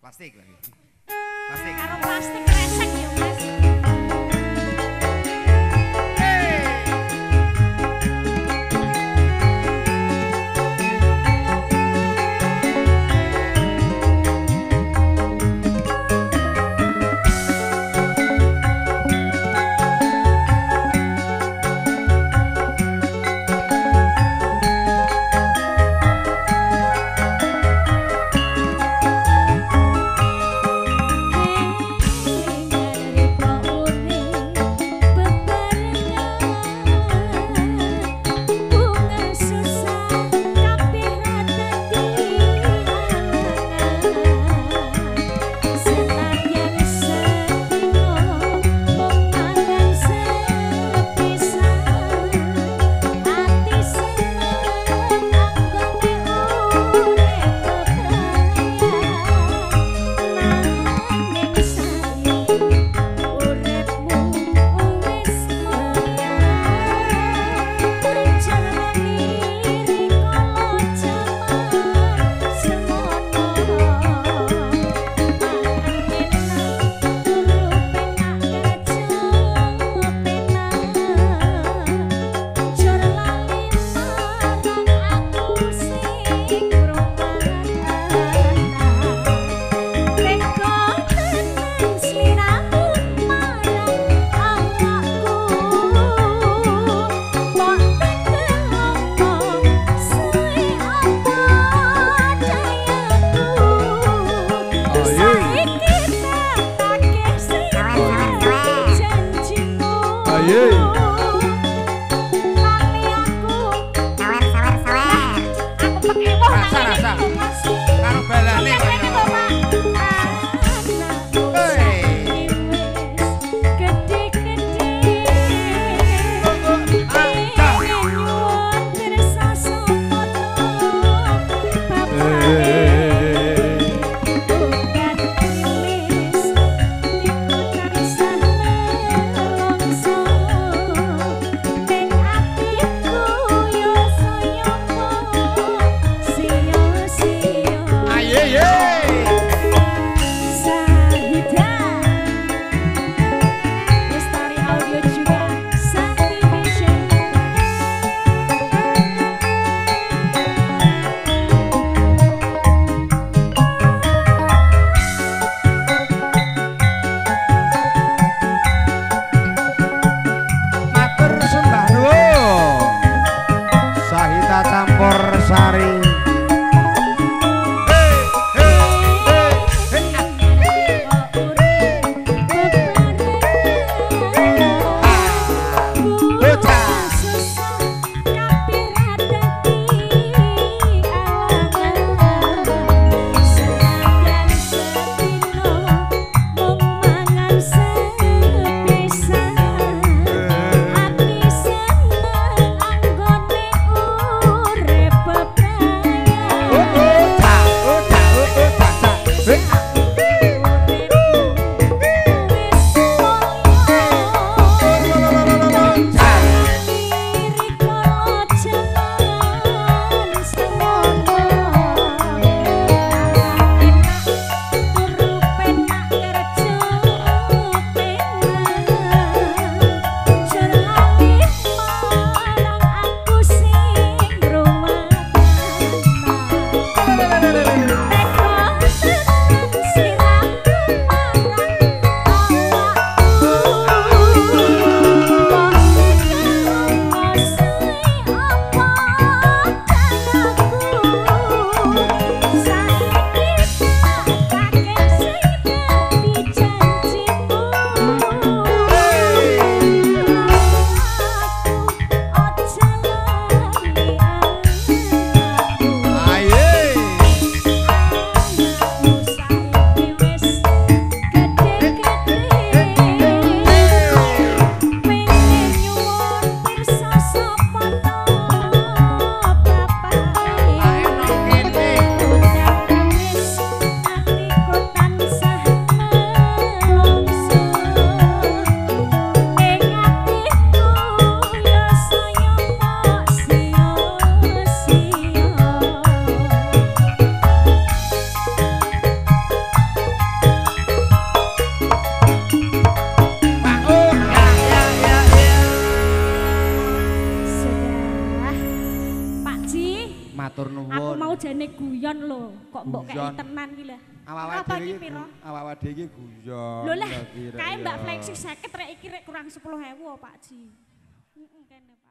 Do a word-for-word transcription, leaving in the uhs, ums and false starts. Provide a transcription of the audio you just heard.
Plastik lagi. Plastik. Karo plastik resek ya mas. Matur nuwun. Aku mau jane guyon lho, kok mbok kei tenan iki lho. Awak dhewe iki pira? Awak dhewe iki guyon. Lho lah, kae Mbak Flexsi seket rek iki rek kurang sepuluh ewu Pak Ji. Heeh, kene Pak.